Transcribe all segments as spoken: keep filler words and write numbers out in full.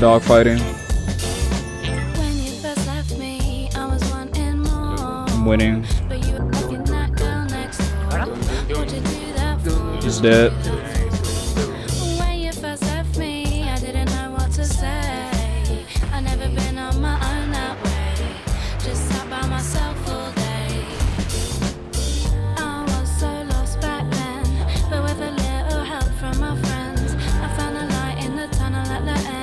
Dog fighting. When you first left me, I was wanting more. I'm winning. But you were fucking that girl next door. What you do that for? He's dead. When you first left me, I didn't know what to say. I never been on my own that way. Just sat by myself all day. I was so lost back then, but with a little help from my friends, I found a light in the tunnel at the end.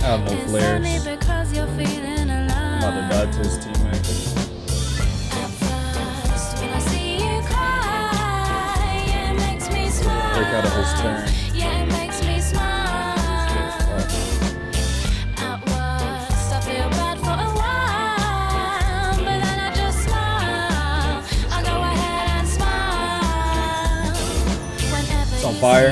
I have no flares. I'm about to die to his teammate. Break out of his turn. Yeah, it makes me smile. At worst, I feel bad for a while, but then I just smile. I go ahead and smile. Whenever it's on fire.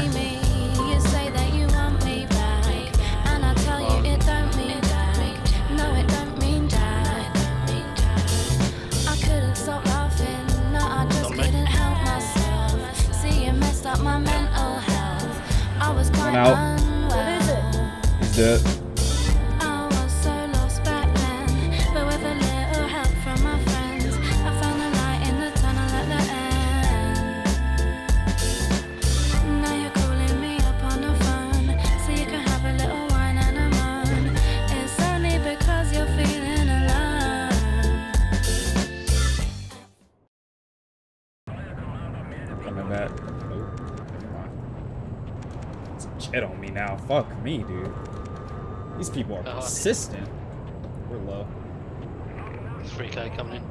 Out. What is it? He's dead. I was so lost back then, but with a little help from my friends, I found a light in the tunnel at the end. Now you're calling me up on the phone, so you can have a little wine and a moan. It's only because you're feeling alone. Coming back. Shit on me now. Fuck me, dude. These people are oh, persistent. We're low. There's a free guy coming in.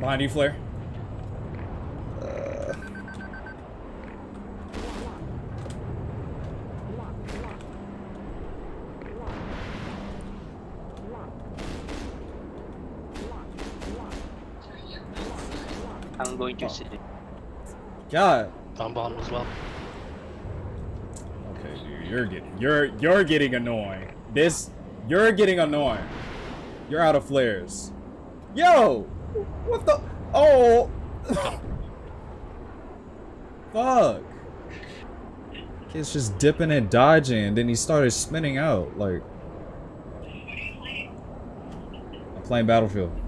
Behind you, Flare. I'm going to city. God. I'm bomb as well. Okay, dude, you're getting you're you're getting annoying. This you're getting annoying. You're out of flares. Yo! What the oh fuck. Kid's just dipping and dodging and then he started spinning out like I'm playing Battlefield.